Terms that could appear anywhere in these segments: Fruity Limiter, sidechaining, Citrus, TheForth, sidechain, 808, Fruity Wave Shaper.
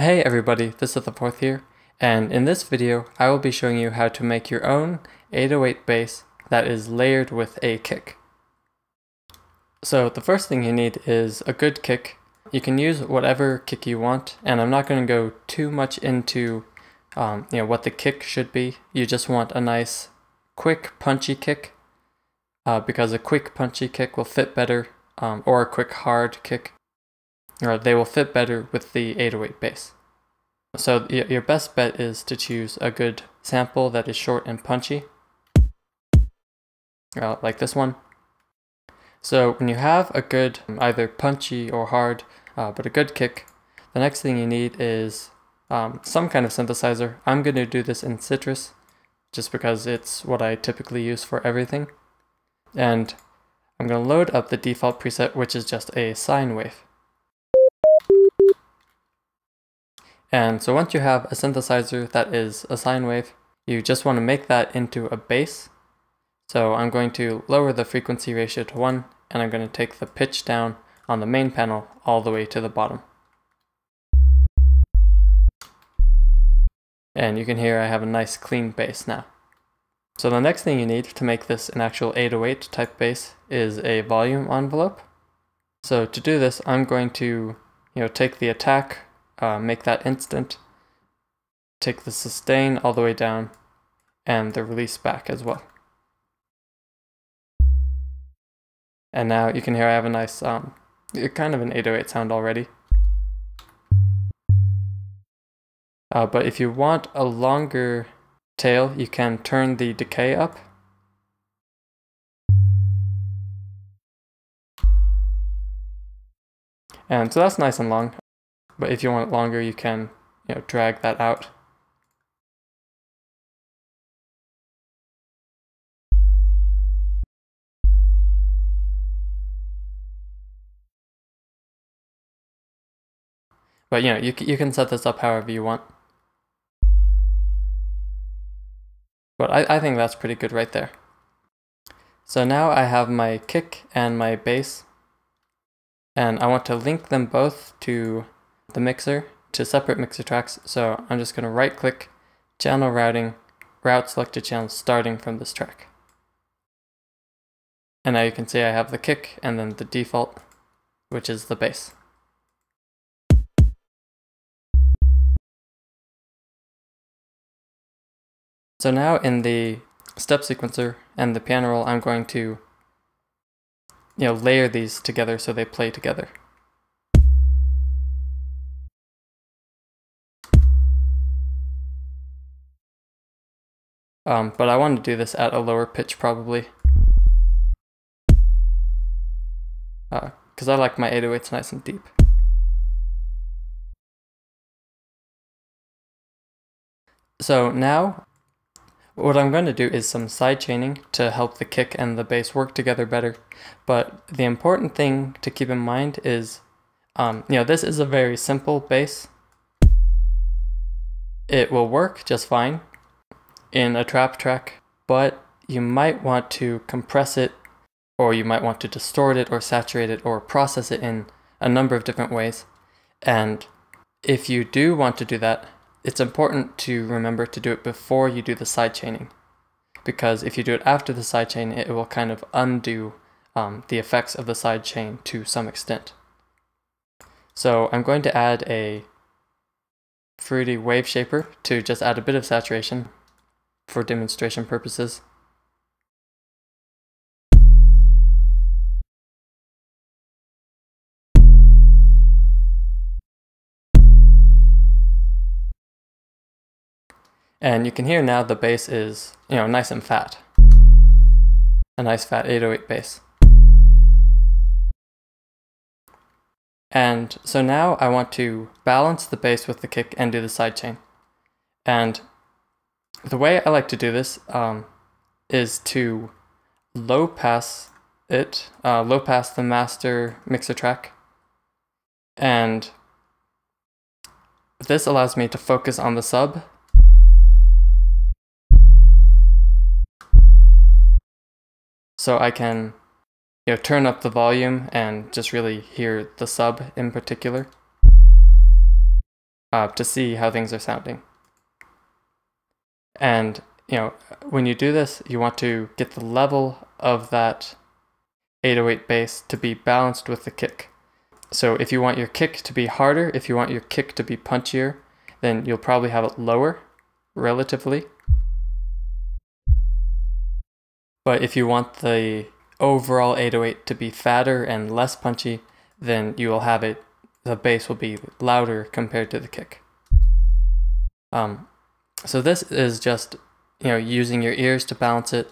Hey everybody, this is TheForth here, and in this video I will be showing you how to make your own 808 bass that is layered with a kick. So the first thing you need is a good kick. You can use whatever kick you want, and I'm not going to go too much into what the kick should be. You just want a nice quick punchy kick because a quick punchy kick will fit better, or a quick hard kick. Or they will fit better with the 808 bass. So your best bet is to choose a good sample that is short and punchy, like this one. So when you have a good, either punchy or hard, but a good kick, the next thing you need is some kind of synthesizer. I'm going to do this in Citrus, just because it's what I typically use for everything. And I'm going to load up the default preset, which is just a sine wave. And so once you have a synthesizer that is a sine wave, you just want to make that into a bass. So I'm going to lower the frequency ratio to 1, and I'm going to take the pitch down on the main panel all the way to the bottom. And you can hear I have a nice clean bass now. So the next thing you need to make this an actual 808 type bass is a volume envelope. So to do this, I'm going to take the attack, make that instant, take the sustain all the way down, and the release back as well. And now you can hear I have a nice, kind of an 808 sound already. But if you want a longer tail, you can turn the decay up. And so that's nice and long. But if you want it longer, you can, drag that out. But you can set this up however you want. But I think that's pretty good right there. So now I have my kick and my bass, and I want to link them both to the mixer, to separate mixer tracks. So I'm just going to right click, channel routing, route selected channels starting from this track. And now you can see I have the kick and then the default, which is the bass. So now in the step sequencer and the piano roll, I'm going to layer these together so they play together. But I want to do this at a lower pitch probably, because I like my 808s nice and deep. So now what I'm going to do is some side chaining to help the kick and the bass work together better. But the important thing to keep in mind is, this is a very simple bass. It will work just fine in a trap track, but you might want to compress it, or you might want to distort it or saturate it or process it in a number of different ways. And if you do want to do that, it's important to remember to do it before you do the side chaining, because if you do it after the side chain, it will kind of undo the effects of the side chain to some extent. So I'm going to add a Fruity Wave Shaper to just add a bit of saturation for demonstration purposes. And you can hear now the bass is, nice and fat. A nice fat 808 bass. And so now I want to balance the bass with the kick and do the side chain. And the way I like to do this is to low pass the master mixer track, and this allows me to focus on the sub, so I can turn up the volume and just really hear the sub in particular. to see how things are sounding. And you know, when you do this, you want to get the level of that 808 bass to be balanced with the kick. So if you want your kick to be harder, if you want your kick to be punchier, then you'll probably have it lower, relatively. But if you want the overall 808 to be fatter and less punchy, then you will have it, the bass will be louder compared to the kick. So this is just, you know, using your ears to balance it,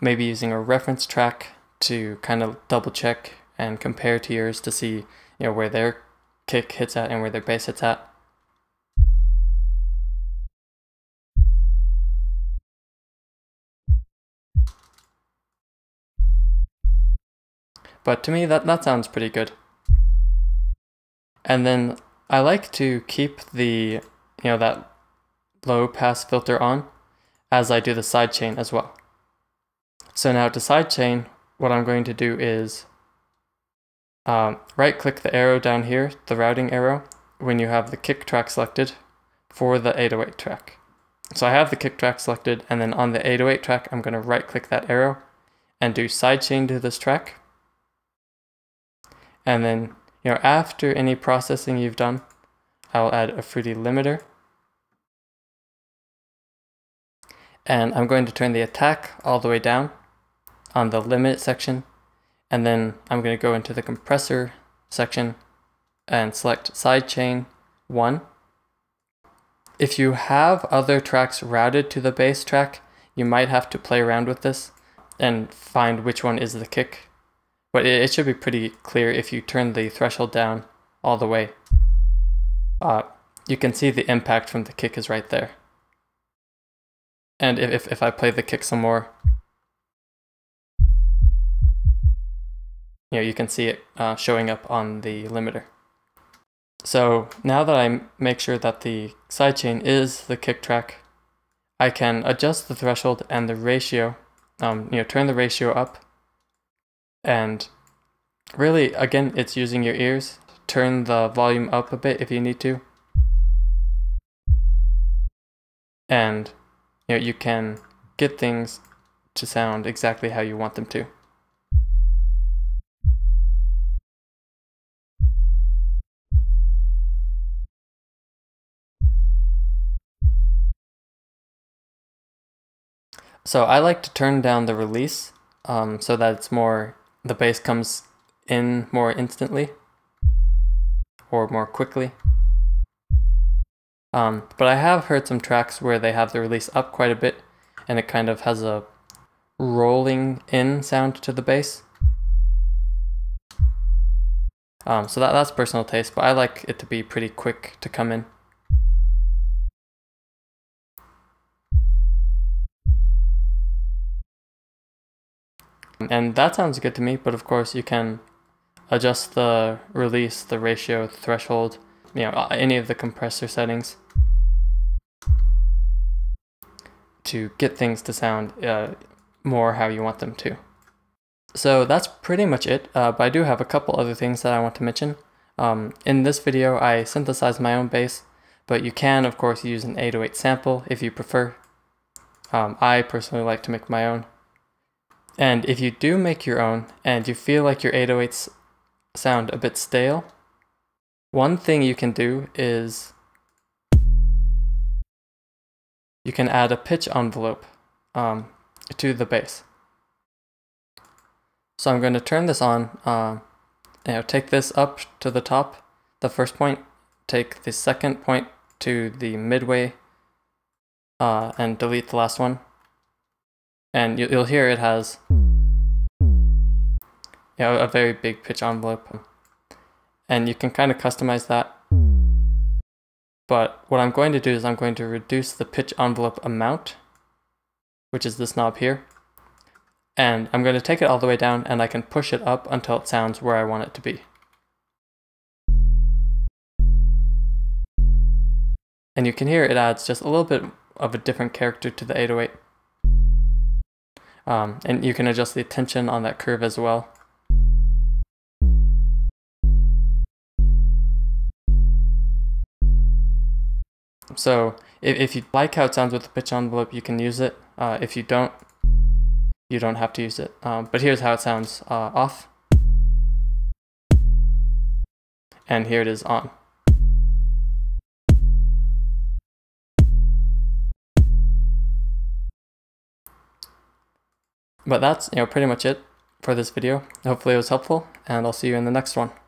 maybe using a reference track to kind of double check and compare to yours to see, you know, where their kick hits at and where their bass hits at. But to me, that sounds pretty good. And then I like to keep the, you know, that low pass filter on as I do the sidechain as well. So now to sidechain, what I'm going to do is right click the arrow down here, the routing arrow, when you have the kick track selected for the 808 track. So I have the kick track selected, and then on the 808 track, I'm going to right click that arrow and do sidechain to this track. And then, you know, after any processing you've done, I'll add a Fruity Limiter. And I'm going to turn the attack all the way down on the limit section. And then I'm going to go into the compressor section and select sidechain 1. If you have other tracks routed to the bass track, you might have to play around with this and find which one is the kick. But it should be pretty clear if you turn the threshold down all the way. You can see the impact from the kick is right there. And if I play the kick some more, you know, you can see it showing up on the limiter. So now that I make sure that the sidechain is the kick track, I can adjust the threshold and the ratio, you know, turn the ratio up. And really, again, it's using your ears. Turn the volume up a bit if you need to. And you know, you can get things to sound exactly how you want them to. So I like to turn down the release so that it's more, the bass comes in more instantly or more quickly. But I have heard some tracks where they have the release up quite a bit and it kind of has a rolling in sound to the bass. So that's personal taste, but I like it to be pretty quick to come in. And that sounds good to me, but of course you can adjust the release, the ratio, the threshold, you know, any of the compressor settings to get things to sound more how you want them to. So that's pretty much it, but I do have a couple other things that I want to mention. In this video I synthesized my own bass, but you can of course use an 808 sample if you prefer. I personally like to make my own. And if you do make your own and you feel like your 808s sound a bit stale, one thing you can do is you can add a pitch envelope to the bass. So I'm going to turn this on, you know, take this up to the top, the first point, take the second point to the midway, and delete the last one. And you'll hear it has, you know, a very big pitch envelope. And you can kind of customize that. But what I'm going to do is I'm going to reduce the pitch envelope amount, which is this knob here. And I'm going to take it all the way down and I can push it up until it sounds where I want it to be. And you can hear it adds just a little bit of a different character to the 808. And you can adjust the tension on that curve as well. So if you like how it sounds with the pitch envelope, you can use it. If you don't have to use it. But here's how it sounds off. And here it is on. But that's pretty much it for this video. Hopefully it was helpful, and I'll see you in the next one.